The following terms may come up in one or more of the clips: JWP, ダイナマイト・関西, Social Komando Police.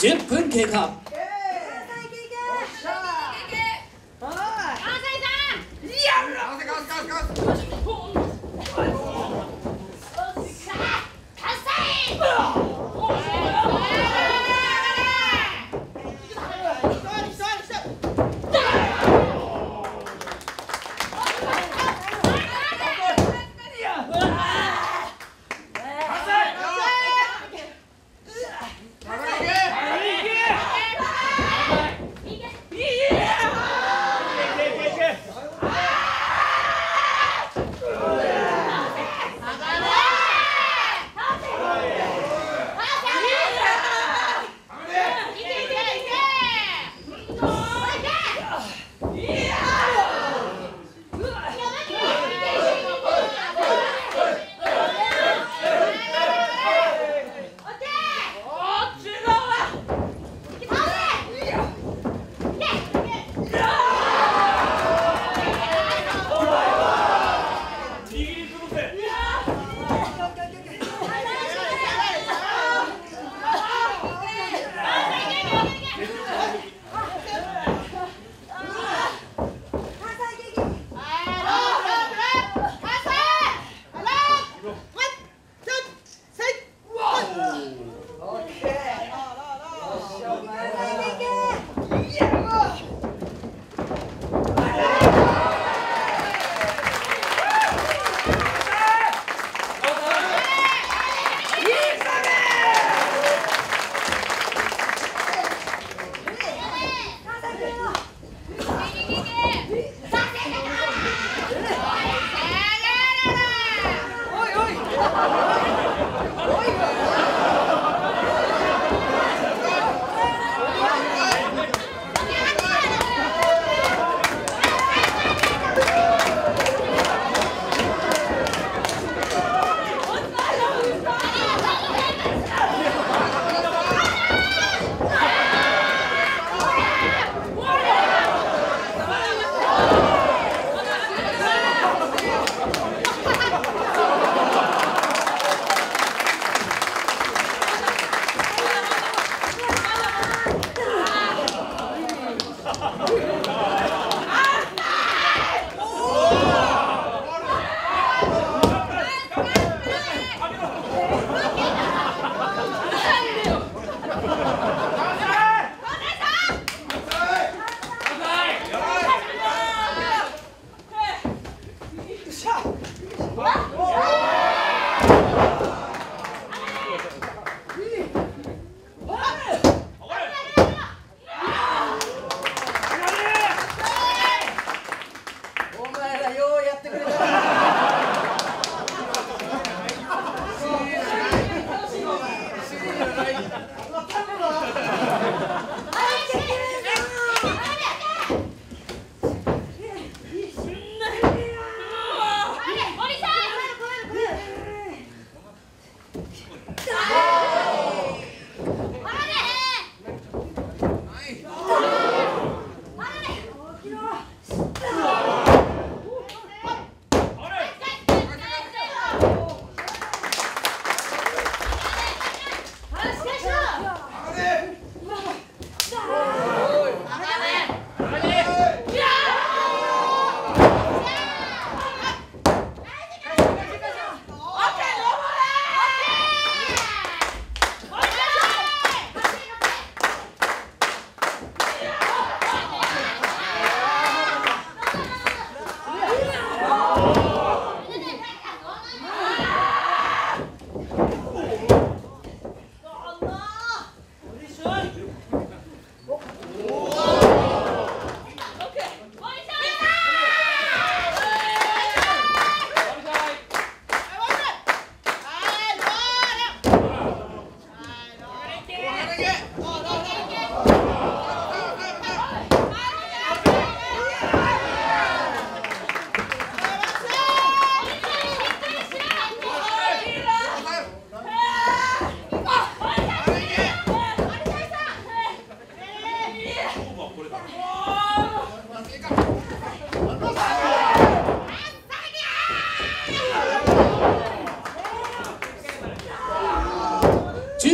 10分経過。 やるな。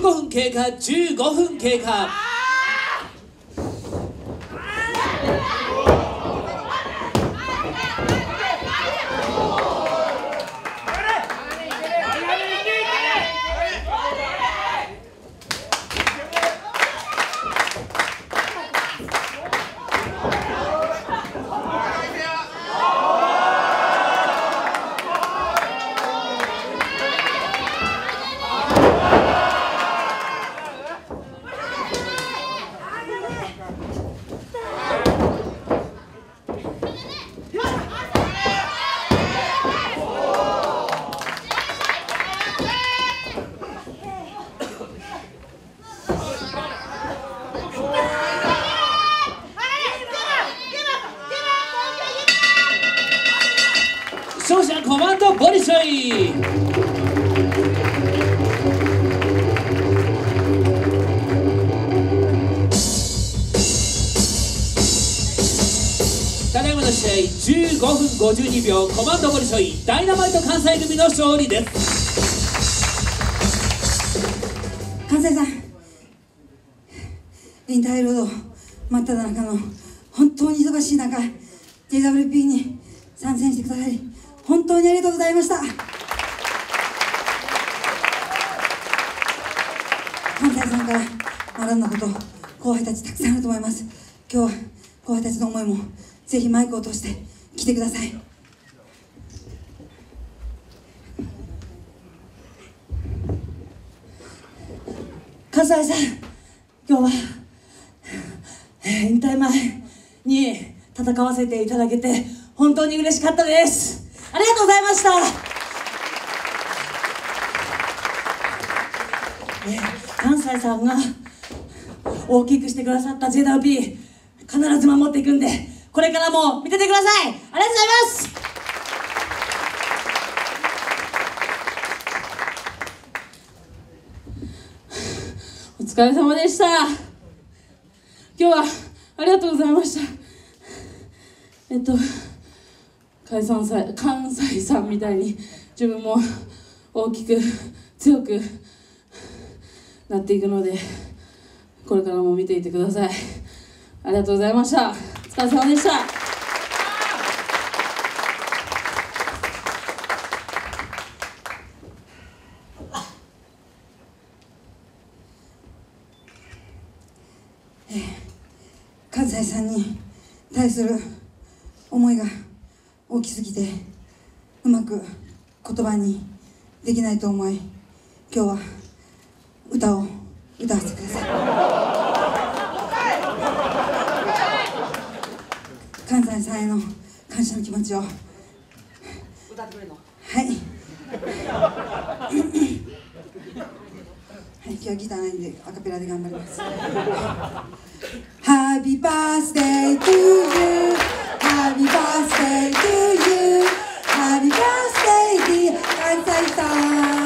15分経過、15分経過。Social Komando Police.ただいまの試合15分52秒コマンドポリショイダイナマイト関西組の勝利です。関西さん、リンタイロード真っただ中の本当に忙しい中 JWP に参戦してくださり 本当にありがとうございました。関西さんから学んだこと後輩たちたくさんあると思います。今日は後輩たちの思いもぜひマイクを通して来てください。関西さん、今日は引退前に戦わせていただけて本当に嬉しかったです。 ありがとうございました。関西さんが大きくしてくださった JWP 必ず守っていくんで、これからも見ててください。ありがとうございます。お疲れ様でした。今日はありがとうございました。関西さんみたいに自分も大きく強くなっていくので、これからも見ていてください。ありがとうございました。お疲れ様でした。関西さんに対する思いが 大きすぎてうまく言葉にできないと思い、今日は歌を歌わせてください。関西さんへの感謝の気持ちを歌ってくれるの？はいはい、今日はギターないんでアカペラで頑張ります。Happy birthday to you. Happy birthday to you. Happy birthday, dear Kansai-san.